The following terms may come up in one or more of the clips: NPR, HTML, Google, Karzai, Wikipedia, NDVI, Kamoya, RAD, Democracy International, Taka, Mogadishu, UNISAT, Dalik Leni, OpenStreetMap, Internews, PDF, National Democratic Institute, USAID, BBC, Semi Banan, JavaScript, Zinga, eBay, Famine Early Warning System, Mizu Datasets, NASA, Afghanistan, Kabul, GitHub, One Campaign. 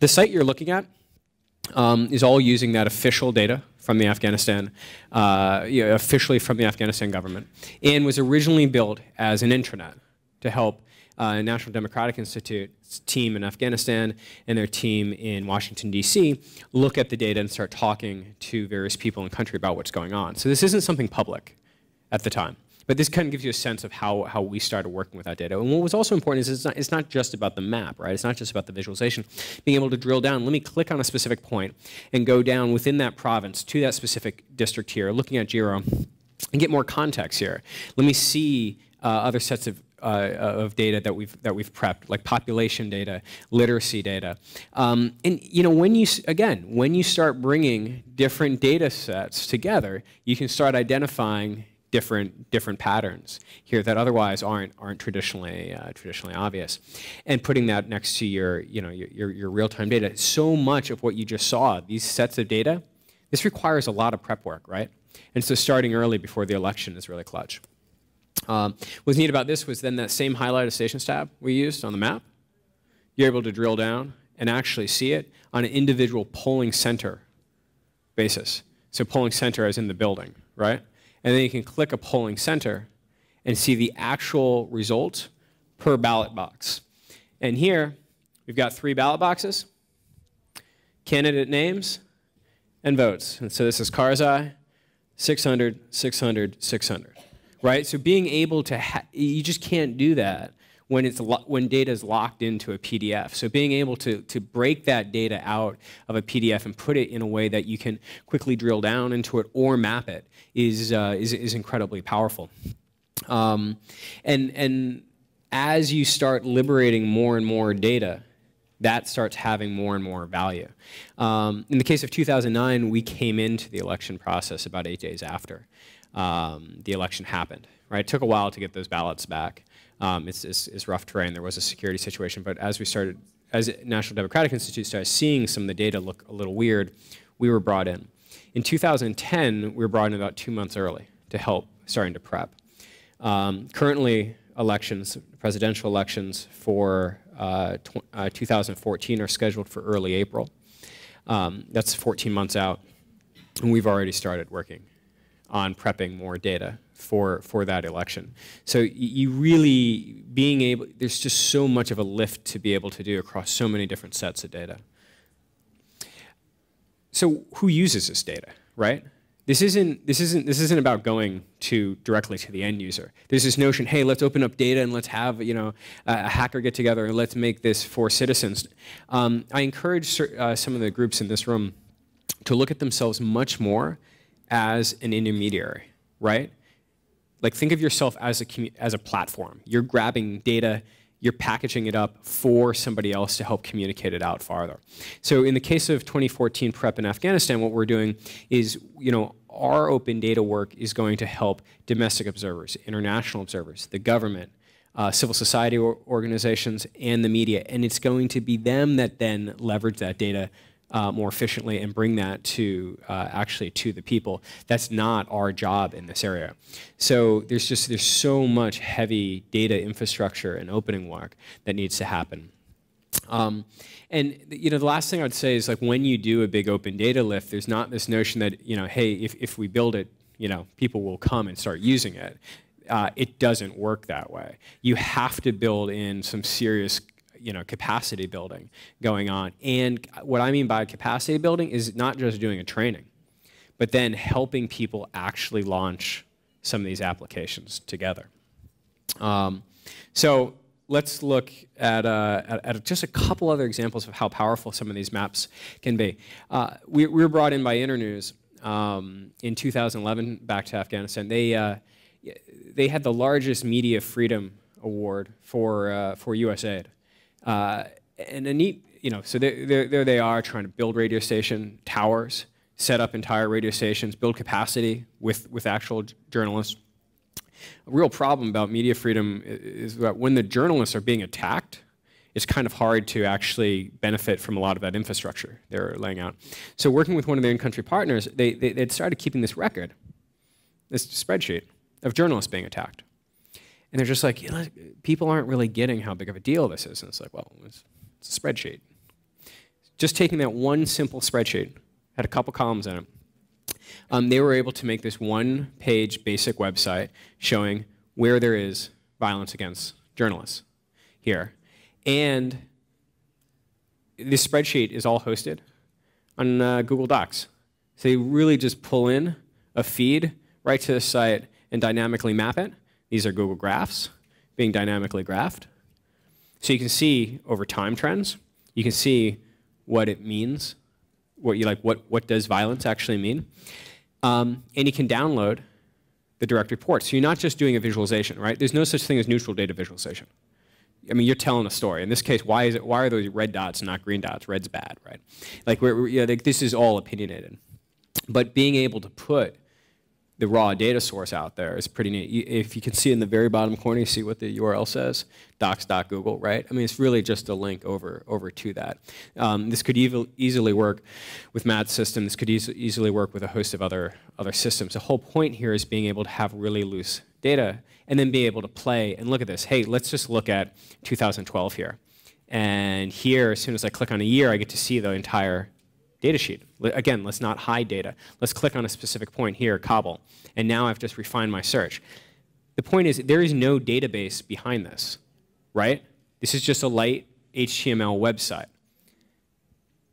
The site you're looking at is all using that official data from the Afghanistan, officially from the Afghanistan government, and was originally built as an intranet to help National Democratic Institute's team in Afghanistan and their team in Washington, D.C. look at the data and start talking to various people in the country about what's going on. So this isn't something public at the time. But this kind of gives you a sense of how we started working with that data. And what was also important is it's not just about the map, right? It's not just about the visualization. Being able to drill down, let me click on a specific point and go down within that province to that specific district here, looking at GERO, and get more context here. Let me see other sets of data that we've prepped, like population data, literacy data. And you know, when you start bringing different data sets together, you can start identifying different patterns here that otherwise aren't traditionally obvious, and putting that next to your real-time data. So much of what you just saw, these sets of data, this requires a lot of prep work, right? And so starting early before the election is really clutch. What's neat about this was then that same highlighted stations tab we used on the map. You're able to drill down and actually see it on an individual polling center basis. So polling center as in the building, right? And then you can click a polling center and see the actual result per ballot box. And here, we've got 3 ballot boxes, candidate names, and votes. And so this is Karzai, 600, 600, 600, right? So being able to, you just can't do that when data is locked into a PDF. So being able to break that data out of a PDF and put it in a way that you can quickly drill down into it or map it is incredibly powerful. And as you start liberating more and more data, that starts having more and more value. In the case of 2009, we came into the election process about 8 days after the election happened. Right? It took a while to get those ballots back. It's rough terrain. There was a security situation, but as we started, as National Democratic Institute started seeing some of the data look a little weird, we were brought in. In 2010, we were brought in about 2 months early to help starting to prep. Currently, elections, presidential elections for 2014 are scheduled for early April. That's 14 months out, and we've already started working on prepping more data for that election. So you really, being able, there's just so much of a lift to be able to do across so many different sets of data. So who uses this data, right? This isn't about going directly to the end user. There's this notion, hey, let's open up data and let's have a hacker get together and let's make this for citizens. I encourage some of the groups in this room to look at themselves much more as an intermediary, right? Like, think of yourself as a platform. You're grabbing data, you're packaging it up for somebody else to help communicate it out farther. So in the case of 2014 prep in Afghanistan, what we're doing is, our open data work is going to help domestic observers, international observers, the government, civil society organizations, and the media. And it's going to be them that then leverage that data more efficiently and bring that to actually to the people. That's not our job in this area. So there's so much heavy data infrastructure and opening work that needs to happen. And the last thing I'd say is, like, when you do a big open data lift, there's not this notion that hey, if we build it, people will come and start using it. It doesn't work that way. You have to build in some serious capacity building going on. And what I mean by capacity building is not just doing a training, but then helping people actually launch some of these applications together. So let's look at just a couple other examples of how powerful some of these maps can be. We were brought in by Internews in 2011 back to Afghanistan. They had the largest media freedom award for USAID. And a neat, so there they are trying to build radio station towers, set up entire radio stations, build capacity with actual journalists. A real problem about media freedom is that when the journalists are being attacked, it's kind of hard to actually benefit from a lot of that infrastructure they're laying out. So working with one of their in-country partners, they'd started keeping this record, this spreadsheet of journalists being attacked. And they're just like, people aren't really getting how big of a deal this is. And it's like, well, it's a spreadsheet. Just taking that one simple spreadsheet, had a couple columns in it, they were able to make this one-page basic website showing where there is violence against journalists here. And this spreadsheet is all hosted on Google Docs. So they really just pull in a feed right to the site and dynamically map it. These are Google graphs being dynamically graphed. So you can see over time trends. You can see what it means, what does violence actually mean. And you can download the direct report. So you're not just doing a visualization, right? There's no such thing as neutral data visualization. I mean, you're telling a story. In this case, why are those red dots and not green dots? Red's bad, right? Like, this is all opinionated. But being able to put the raw data source out there is pretty neat. If you can see in the very bottom corner, you see what the URL says, docs.google, right? I mean, it's really just a link over to that. This could easily work with Matt's system. This could easily work with a host of other systems. The whole point here is being able to have really loose data and then be able to play and look at this. Hey, let's just look at 2012 here. And here, as soon as I click on a year, I get to see the entire data sheet. Again, let's not hide data. Let's click on a specific point here, Kabul. And now I've just refined my search. The point is, there is no database behind this, right? This is just a light HTML website.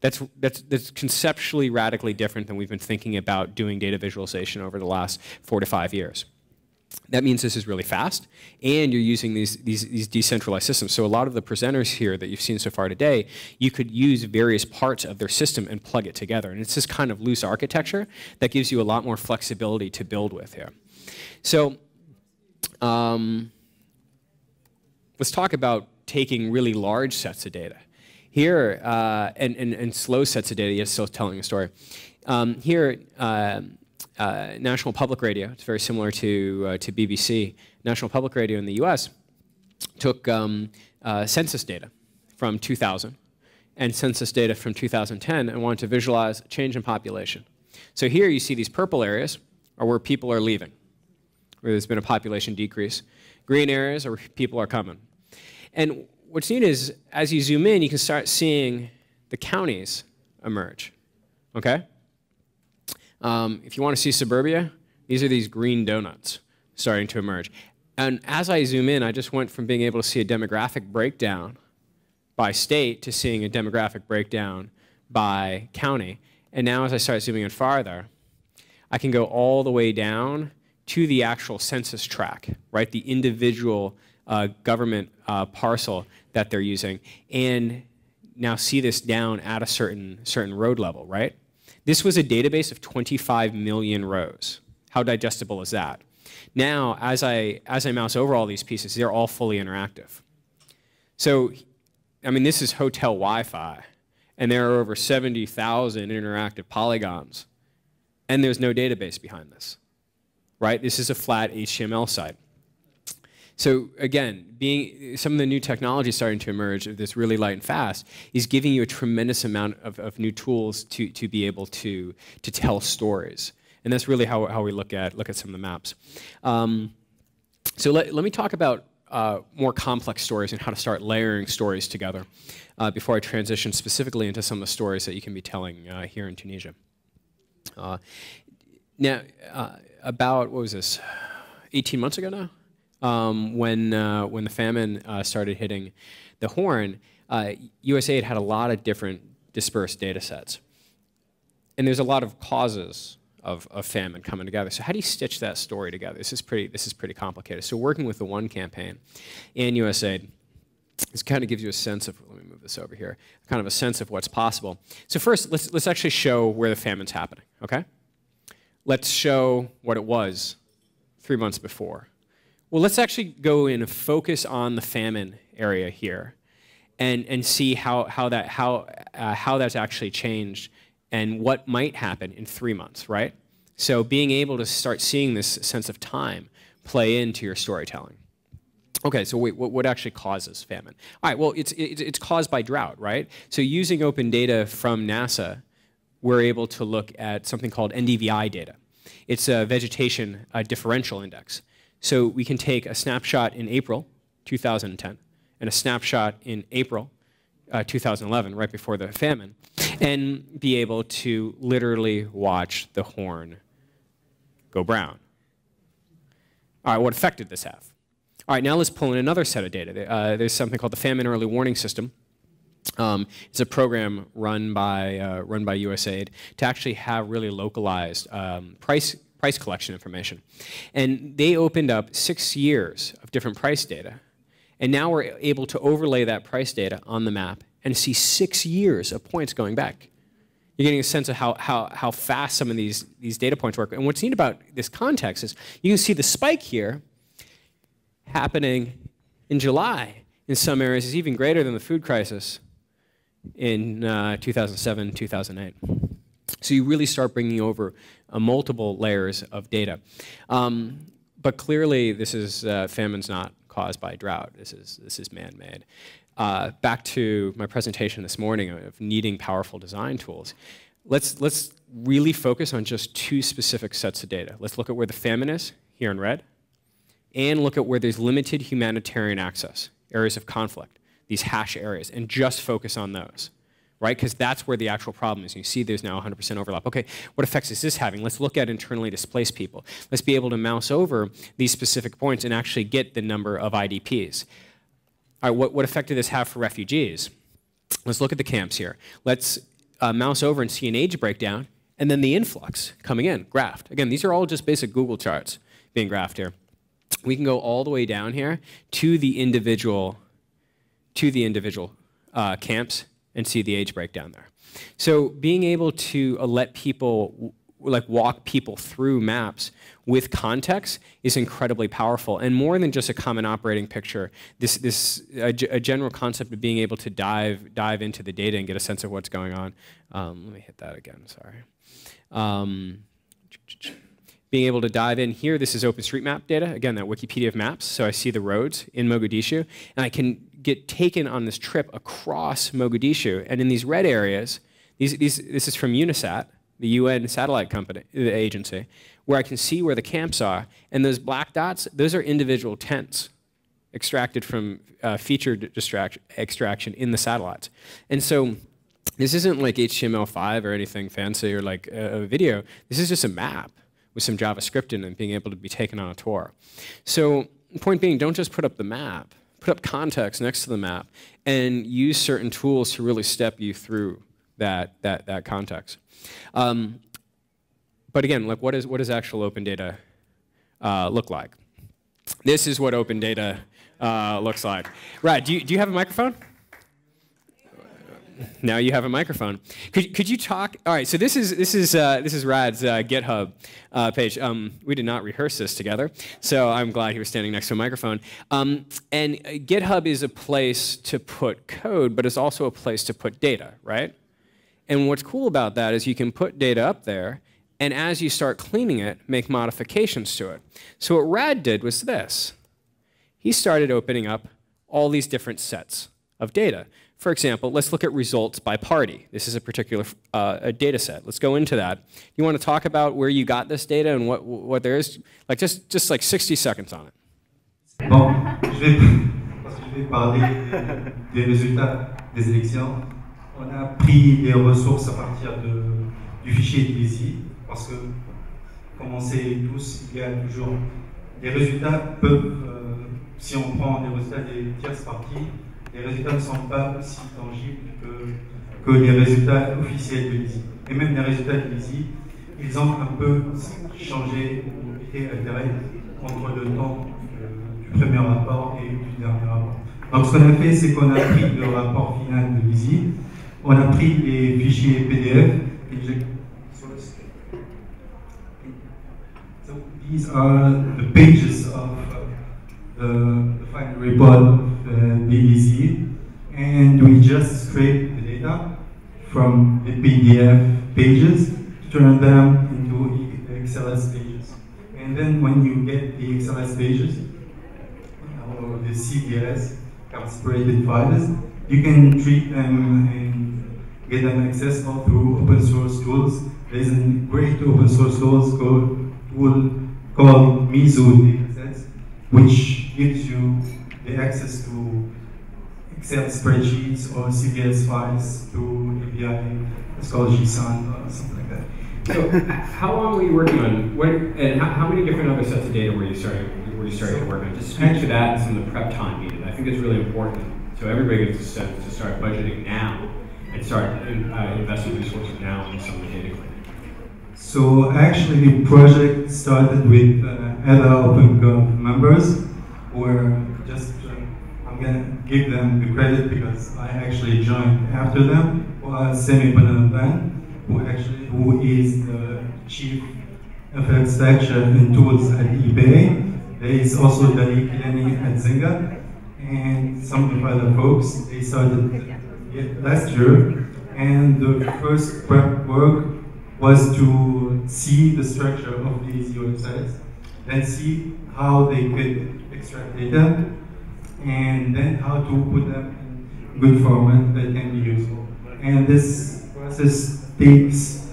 That's conceptually radically different than we've been thinking about doing data visualization over the last 4 to 5 years. That means this is really fast, and you're using these decentralized systems. So a lot of the presenters here that you've seen so far today, you could use various parts of their system and plug it together. And it's this kind of loose architecture that gives you a lot more flexibility to build with here. So let's talk about taking really large sets of data. Here, and slow sets of data, yes, still telling a story. Here, National Public Radio, it's very similar to BBC. National Public Radio in the US took census data from 2000 and census data from 2010 and wanted to visualize change in population. So here you see these purple areas are where people are leaving, where there's been a population decrease. Green areas are where people are coming. And what's neat is, as you zoom in, you can start seeing the counties emerge, okay? If you want to see suburbia, these are these green donuts starting to emerge. And as I zoom in, I just went from being able to see a demographic breakdown by state to seeing a demographic breakdown by county. And now as I start zooming in farther, I can go all the way down to the actual census tract, right? The individual government parcel that they're using. And now see this down at a certain road level, right? This was a database of 25 million rows. How digestible is that? Now, as I mouse over all these pieces, they're all fully interactive. So, I mean, this is hotel Wi-Fi, and there are over 70,000 interactive polygons, and there's no database behind this, right? This is a flat HTML site. So again, some of the new technology starting to emerge of this really light and fast is giving you a tremendous amount of new tools to be able to tell stories. And that's really how we look at some of the maps. So let me talk about more complex stories and how to start layering stories together before I transition specifically into some of the stories that you can be telling here in Tunisia. About, what was this, 18 months ago now? When the famine started hitting the Horn, USAID had a lot of different dispersed data sets. And there's a lot of causes of famine coming together. So how do you stitch that story together? This is pretty complicated. So working with the One Campaign and USAID, this kind of gives you a sense of, let me move this over here, kind of a sense of what's possible. So first, let's actually show where the famine's happening, okay? Let's show what it was 3 months before. Well, let's actually go in and focus on the famine area here and see how that's actually changed and what might happen in 3 months, right? So being able to start seeing this sense of time play into your storytelling. Okay, so wait, what actually causes famine? All right, well, it's caused by drought, right? So using open data from NASA, we're able to look at something called NDVI data. It's a vegetation differential index. So we can take a snapshot in April 2010 and a snapshot in April 2011, right before the famine, and be able to literally watch the horn go brown. All right, what effect did this have? All right, now let's pull in another set of data. There's something called the Famine Early Warning System. It's a program run by USAID to actually have really localized price collection information. And they opened up 6 years of different price data. And now we're able to overlay that price data on the map and see 6 years of points going back. You're getting a sense of how fast some of these data points work. And what's neat about this context is you can see the spike here happening in July. In some areas, is even greater than the food crisis in 2007, 2008. So you really start bringing over multiple layers of data. But clearly, this is famine's not caused by drought. This is man-made. Back to my presentation this morning of needing powerful design tools. Let's really focus on just two specific sets of data. Let's look at where the famine is, here in red, and look at where there's limited humanitarian access, areas of conflict, these hash areas, and just focus on those, right? Because that's where the actual problem is. You see there's now 100% overlap. Okay, what effects is this having? Let's look at internally displaced people. Let's be able to mouse over these specific points and actually get the number of IDPs. All right, what effect did this have for refugees? Let's look at the camps here. Let's mouse over and see an age breakdown, and then the influx coming in, graphed. Again, these are all just basic Google charts being graphed here. We can go all the way down here to the individual camps and see the age breakdown there. So being able to let people, like walk people through maps with context is incredibly powerful. And more than just a common operating picture, a general concept of being able to dive into the data and get a sense of what's going on. Let me hit that again, sorry. Being able to dive in here, this is OpenStreetMap data, again, that Wikipedia of maps, so I see the roads in Mogadishu, and I can get taken on this trip across Mogadishu, and in these red areas, this is from UNISAT, the UN satellite company, the agency, where I can see where the camps are, and those black dots, those are individual tents extracted from feature extraction in the satellites. And so this isn't like HTML5 or anything fancy or like a video, this is just a map with some JavaScript in and being able to be taken on a tour. So point being, don't just put up the map, put up context next to the map and use certain tools to really step you through that context. But again, like what does actual open data look like? This is what open data looks like. Rad, do you have a microphone? Now you have a microphone. Could you talk? All right. So this is Rad's GitHub page. We did not rehearse this together, so I'm glad he was standing next to a microphone. And GitHub is a place to put code, but it's also a place to put data, right? And what's cool about that is you can put data up there, and as you start cleaning it, make modifications to it. So what Rad did was this. He started opening up all these different sets of data. For example, let's look at results by party. This is a particular data set. Let's go into that. You want to talk about where you got this data and what there is? Like just like 60 seconds on it. Bon, je vais parler des résultats des élections. On a pris les ressources à partir du fichier de l'ISI parce que, comme on sait tous, il y a toujours les résultats peuvent, si on prend les résultats des tierces parties, les résultats ne sont pas aussi tangibles que les résultats officiels de l'ISI. Et même les résultats de l'ISI, ils ont un peu changé ou été altérés entre le temps du premier rapport et du dernier rapport. Donc ce qu'on a fait, c'est qu'on a pris le rapport final de l'ISI, on a pris les fichiers PDF, so these are the pages of the final report. BDC, and we just scrape the data from the PDF pages to turn them into XLS pages. And then when you get the XLS pages, or the CDS, separated files, you can treat them and get them accessible through open source tools. There's a great open source tool called Mizu Datasets, which gives you the access to Excel spreadsheets or CVS files to NDVI scholarships or something like that. So, how long were you working on? And how many different other sets of data were you starting to work on? Just speak to that and some of the prep time needed. I think it's really important. So everybody gets a sense to start budgeting now and start investing resources now in some of the data cleaning. So actually, the project started with other OpenGov members, or just I'm gonna give them the credit because I actually joined after them. Semi Banan, who is the chief FX section and tools at eBay. There is also Dalik Leni at Zinga, and some of other folks. They started last year, and the first prep work was to see the structure of these websites, then see how they could extract data, and then how to put them in good format that can be useful. And this process takes,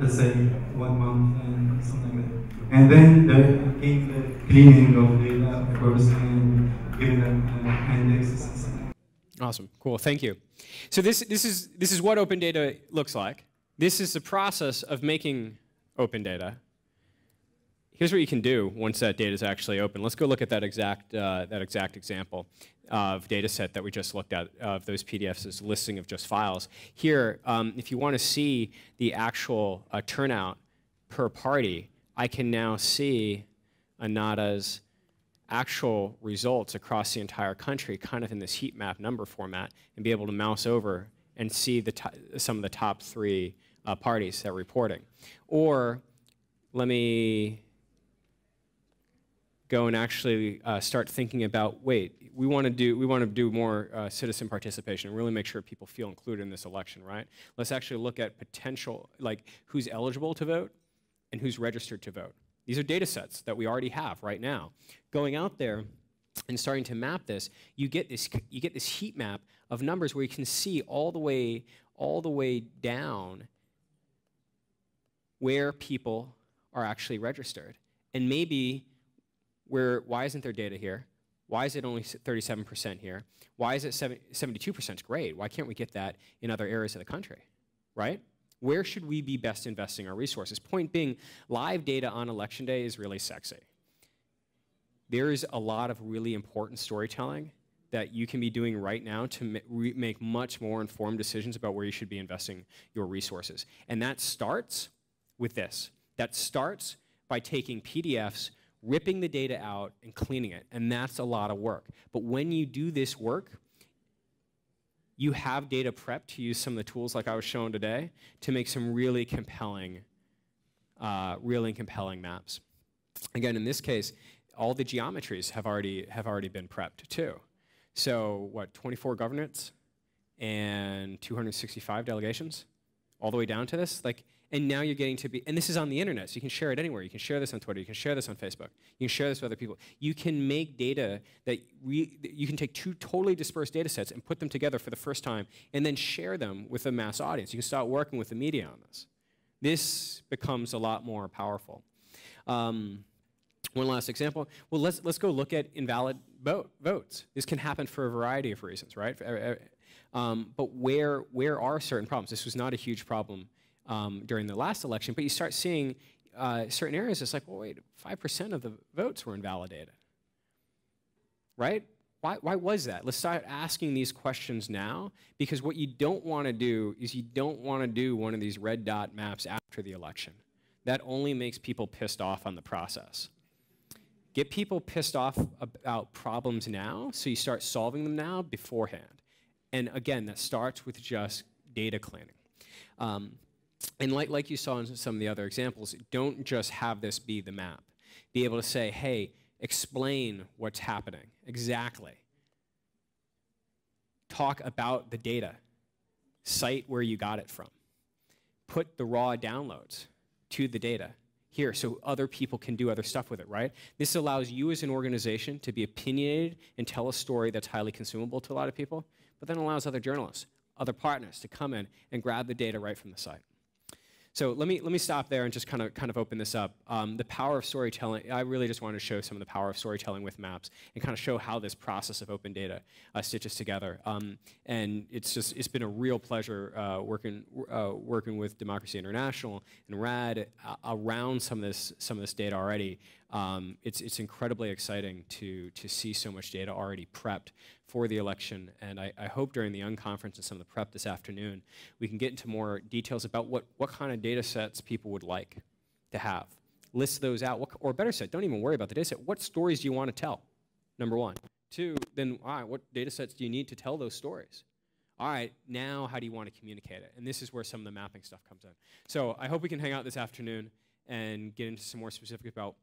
let's say, 1 month and something like that. And then there came the cleaning of data, of course, and giving them indexes and something. Awesome, cool, thank you. So this is what open data looks like. This is the process of making open data. Here's what you can do once that data is actually open. Let's go look at that exact example of data set that we just looked at, of those PDFs as listing of just files. Here, if you want to see the actual turnout per party, I can now see Anada's actual results across the entire country, kind of in this heat map number format, and be able to mouse over and see some of the top three parties that are reporting. Or let me go and actually start thinking about, wait, we want to do more citizen participation and really make sure people feel included in this election, right? Let's actually look at potential, like who's eligible to vote and who's registered to vote. These are data sets that we already have right now. Going out there and starting to map this, you get this heat map of numbers where you can see all the way down where people are actually registered. And maybe why isn't there data here? Why is it only 37% here? Why is it 72% grade? Why can't we get that in other areas of the country, right? Where should we be best investing our resources? Point being, live data on election day is really sexy. There is a lot of really important storytelling that you can be doing right now to make much more informed decisions about where you should be investing your resources. And that starts with this. That starts by taking PDFs, ripping the data out, and cleaning it. And that's a lot of work. But when you do this work, you have data prep to use some of the tools like I was showing today to make some really compelling maps. Again, in this case, all the geometries have already been prepped too. So what, 24 governorates and 265 delegations, all the way down to this? Like, and now you're getting to be, and this is on the internet, so you can share it anywhere. You can share this on Twitter, you can share this on Facebook, you can share this with other people. You can make data that you can take two totally dispersed data sets and put them together for the first time and then share them with a mass audience. You can start working with the media on this. This becomes a lot more powerful. One last example. Well, let's go look at invalid votes. This can happen for a variety of reasons, right? But where are certain problems? This was not a huge problem during the last election, but you start seeing certain areas. It's like, well, wait, 5% of the votes were invalidated, right? Why was that? Let's start asking these questions now, because what you don't want to do is you don't want to do one of these red dot maps after the election. That only makes people pissed off on the process. Get people pissed off about problems now, so you start solving them now beforehand. And again, that starts with just data cleaning. And like you saw in some of the other examples, don't just have this be the map. Be able to say, hey, explain what's happening exactly. Talk about the data. Cite where you got it from. Put the raw downloads to the data here, so other people can do other stuff with it, right? This allows you as an organization to be opinionated and tell a story that's highly consumable to a lot of people, but then allows other journalists, other partners to come in and grab the data right from the site. So let me stop there and just kind of open this up. The power of storytelling. I really just want to show some of the power of storytelling with maps and kind of show how this process of open data stitches together. And it's been a real pleasure working with Democracy International and RAD around some of this data already. It's incredibly exciting to see so much data already prepped for the election, and I hope during the Young Conference and some of the prep this afternoon, we can get into more details about what kind of data sets people would like to have. List those out, or better said, don't even worry about the data set. What stories do you want to tell? Number one. Two, then all right, what data sets do you need to tell those stories? All right, now how do you want to communicate it? And this is where some of the mapping stuff comes in. So I hope we can hang out this afternoon and get into some more specifics about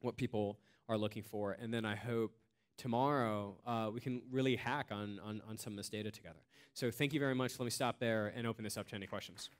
what people are looking for, and then I hope tomorrow we can really hack on some of this data together. So thank you very much. Let me stop there and open this up to any questions.